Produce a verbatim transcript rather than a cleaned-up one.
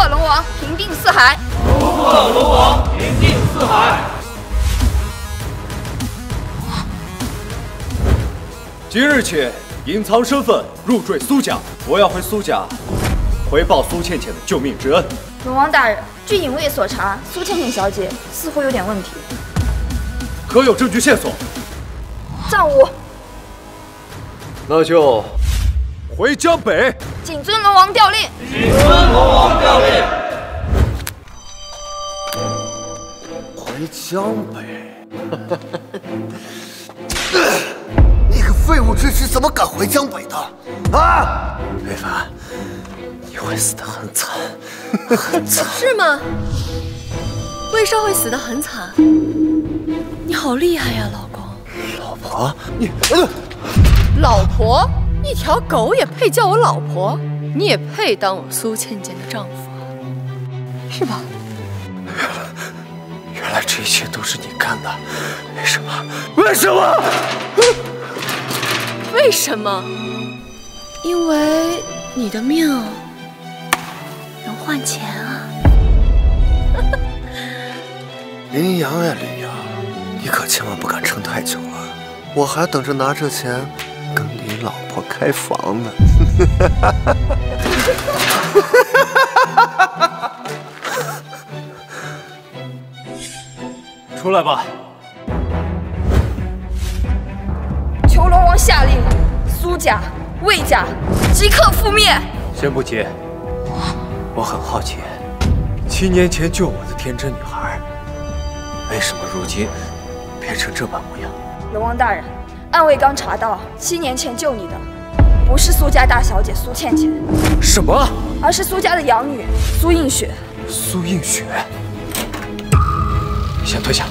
破龙王，平定四海！突破龙王，平定四海！即日起，隐藏身份，入赘苏家。我要回苏家，回报苏倩倩的救命之恩。龙王大人，据影卫所查，苏倩倩小姐似乎有点问题。可有证据线索？暂无。那就。 回江北，谨遵龙王调令。谨遵龙王调令。回江北，你个废物之师，怎么敢回江北的？啊！非凡，你会死得很惨，很惨。是吗？魏少会死得很惨？你好厉害呀，老公。老婆，你……呃、老婆。 一条狗也配叫我老婆？你也配当我苏倩倩的丈夫啊？是吧？原来，原来这一切都是你干的，为什么？为什么？为什么？因为你的命能换钱啊！林阳呀，林阳，你可千万不敢撑太久了，我还等着拿着钱。 跟你老婆开房呢，出来吧！求龙王下令，苏家、魏家即刻覆灭。先不急，我很好奇，七年前救我的天真女孩，为什么如今变成这般模样？龙王大人。 暗卫刚查到，七年前救你的不是苏家大小姐苏倩倩，什么？而是苏家的养女苏映雪。苏映雪，你先退下。